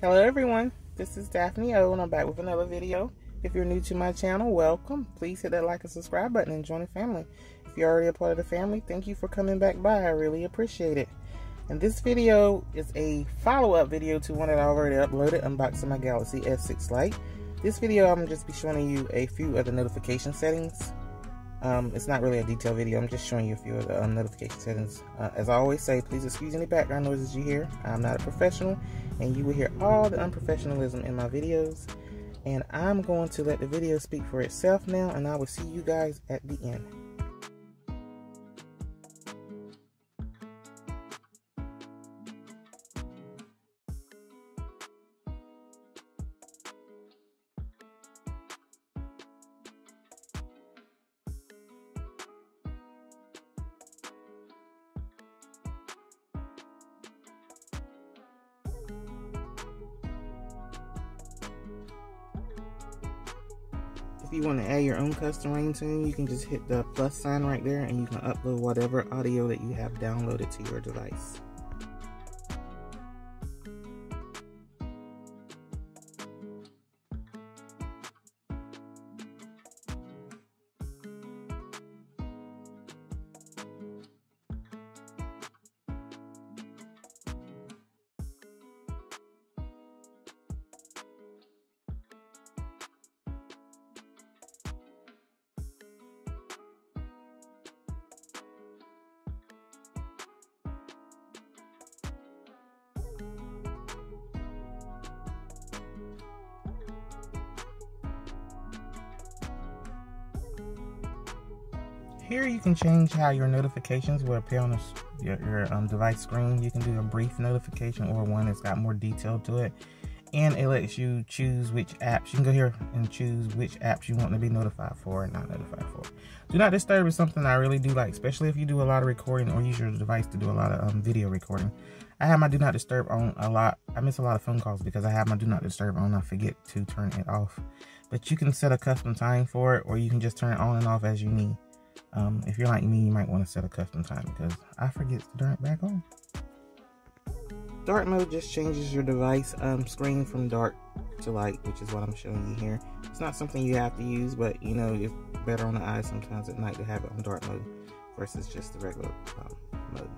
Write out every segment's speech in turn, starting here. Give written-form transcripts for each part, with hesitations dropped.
Hello everyone, this is Daphne O and I'm back with another video. If you're new to my channel, welcome. Please hit that like and subscribe button and join the family. If you're already a part of the family, thank you for coming back by. I really appreciate it. And this video is a follow-up video to one that I already uploaded, unboxing my Galaxy S6 Lite. This video I'm just be showing you a few of the notification settings. It's not really a detailed video, I'm just showing you a few of the notification settings. As I always say, please excuse any background noises you hear. I'm not a professional, and you will hear all the unprofessionalism in my videos. And I'm going to let the video speak for itself now, and I will see you guys at the end. If you want to add your own custom ringtone, you can just hit the plus sign right there and you can upload whatever audio that you have downloaded to your device. Here you can change how your notifications will appear on your device screen. You can do a brief notification or one that's got more detail to it. And it lets you choose which apps. You can go here and choose which apps you want to be notified for and not notified for. Do not disturb is something I really do like, especially if you do a lot of recording or use your device to do a lot of video recording. I have my do not disturb on a lot. I miss a lot of phone calls because I have my do not disturb on. I forget to turn it off. But you can set a custom time for it, or you can just turn it on and off as you need. If you're like me, you might want to set a custom time because I forget to turn it back on. Dark mode just changes your device screen from dark to light, which is what I'm showing you here. It's not something you have to use, but you know, it's better on the eyes sometimes at night to have it on dark mode versus just the regular mode.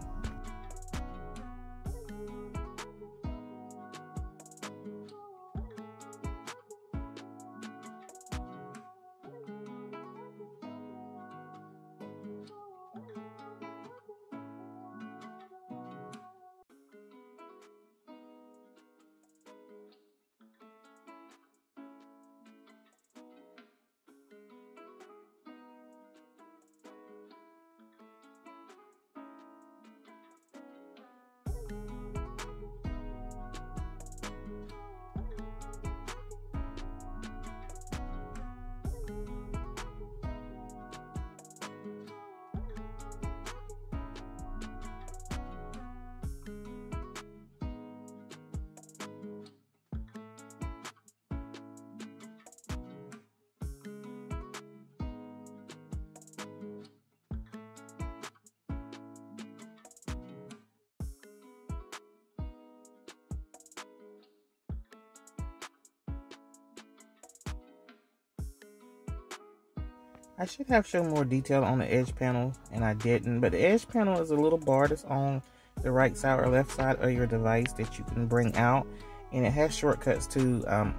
I should have shown more detail on the edge panel, and I didn't, but the edge panel is a little bar that's on the right side or left side of your device that you can bring out, and it has shortcuts to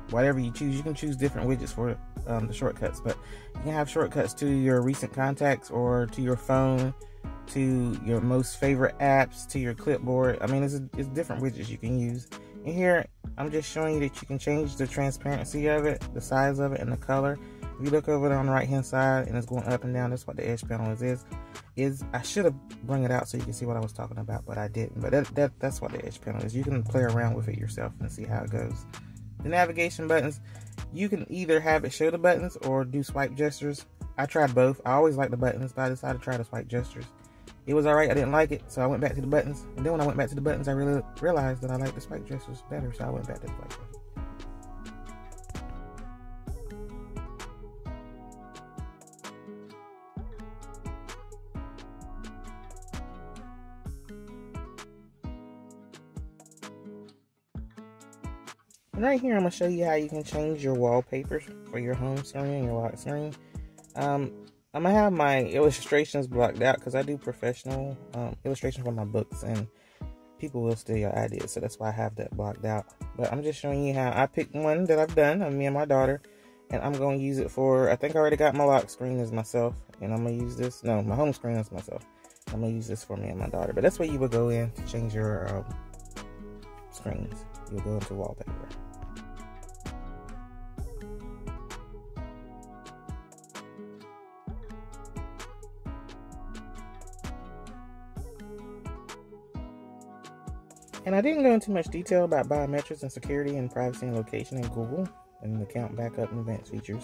whatever you choose. You can choose different widgets for the shortcuts, but you can have shortcuts to your recent contacts or to your phone, to your most favorite apps, to your clipboard. I mean, it's different widgets you can use. And here, I'm just showing you that you can change the transparency of it, the size of it, and the color. If you look over there on the right hand side and it's going up and down, that's what the edge panel is. I should have brought it out so you can see what I was talking about, but I didn't. But that's what the edge panel is. You can play around with it yourself and see how it goes. The navigation buttons, you can either have it show the buttons or do swipe gestures. I tried both. I always like the buttons, but I decided to try the swipe gestures. It was alright, I didn't like it, so I went back to the buttons. And then when I went back to the buttons, I really realized that I like the swipe gestures better, so I went back to the swipe gestures. Right here, I'm going to show you how you can change your wallpapers for your home screen and your lock screen. I'm going to have my illustrations blocked out because I do professional illustrations for my books, and people will steal your ideas, so that's why I have that blocked out. But I'm just showing you how I picked one that I've done of me and my daughter, and I'm going to use it for, I think I already got my lock screen as myself, and I'm going to use this, no, my home screen is myself. I'm going to use this for me and my daughter. But that's where you would go in to change your screens. You'll go into wallpaper. And I didn't go into much detail about biometrics and security and privacy and location in Google and account backup and advanced features.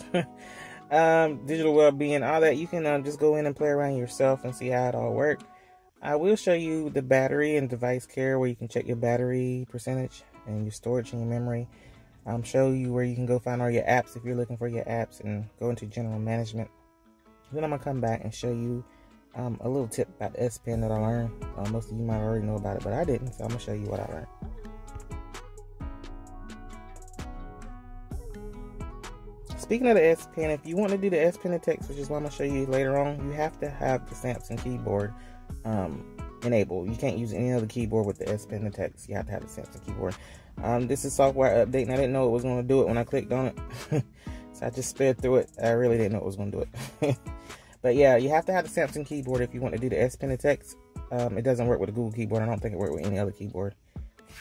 Digital well-being, all that. You can just go in and play around yourself and see how it all works. I will show you the battery and device care, where you can check your battery percentage and your storage and your memory. I'll show you where you can go find all your apps if you're looking for your apps, and go into general management. Then I'm going to come back and show you a little tip about the S Pen that I learned. Most of you might already know about it, but I didn't, so I'm going to show you what I learned. Speaking of the S Pen, if you want to do the S Pen to text, which is what I'm going to show you later on, you have to have the Samsung Keyboard enabled. You can't use any other keyboard with the S Pen to text. You have to have the Samsung Keyboard. This is software update, and I didn't know it was going to do it when I clicked on it. So I just sped through it. I really didn't know it was going to do it. But yeah, you have to have the Samsung Keyboard if you want to do the S Pen to text. It doesn't work with the Google Keyboard. I don't think it worked with any other keyboard.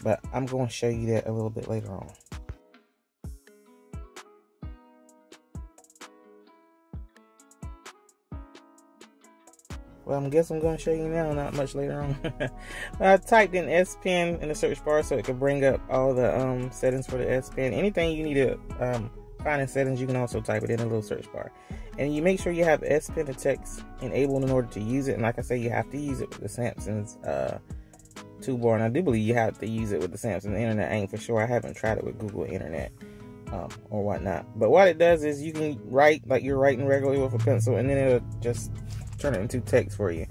But I'm going to show you that a little bit later on. Well, I guess I'm going to show you now, not much later on. But I typed in S Pen in the search bar so it could bring up all the settings for the S Pen. Anything you need to find in settings, you can also type it in a little search bar. And you make sure you have S Pen to text enabled in order to use it. And like I say, you have to use it with the Samsung's toolbar. And I do believe you have to use it with the Samsung Internet. I ain't for sure. I haven't tried it with Google Internet or whatnot. But what it does is you can write like you're writing regularly with a pencil, and then it'll just turn it into text for you.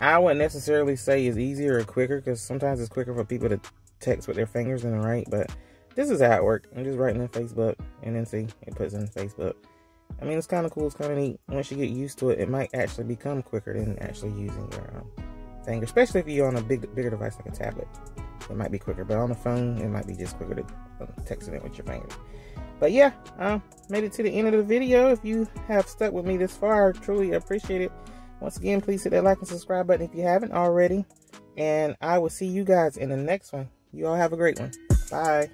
I wouldn't necessarily say it's easier or quicker, because sometimes it's quicker for people to text with their fingers than write, but this is how it works. I'm just writing in Facebook, and then see, it puts in Facebook. I mean, it's kind of cool, it's kind of neat. Once you get used to it, it might actually become quicker than actually using your finger, especially if you're on a bigger device like a tablet. It might be quicker, but on the phone, it might be just quicker to texting it with your fingers. But yeah, I made it to the end of the video. If you have stuck with me this far, I truly appreciate it. Once again, please hit that like and subscribe button if you haven't already. And I will see you guys in the next one. You all have a great one. Bye.